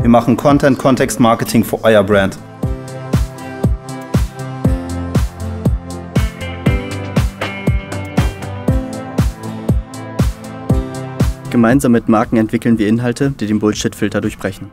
Wir machen Content, Kontext-Marketing für euer Brand. Gemeinsam mit Marken entwickeln wir Inhalte, die den Bullshit-Filter durchbrechen.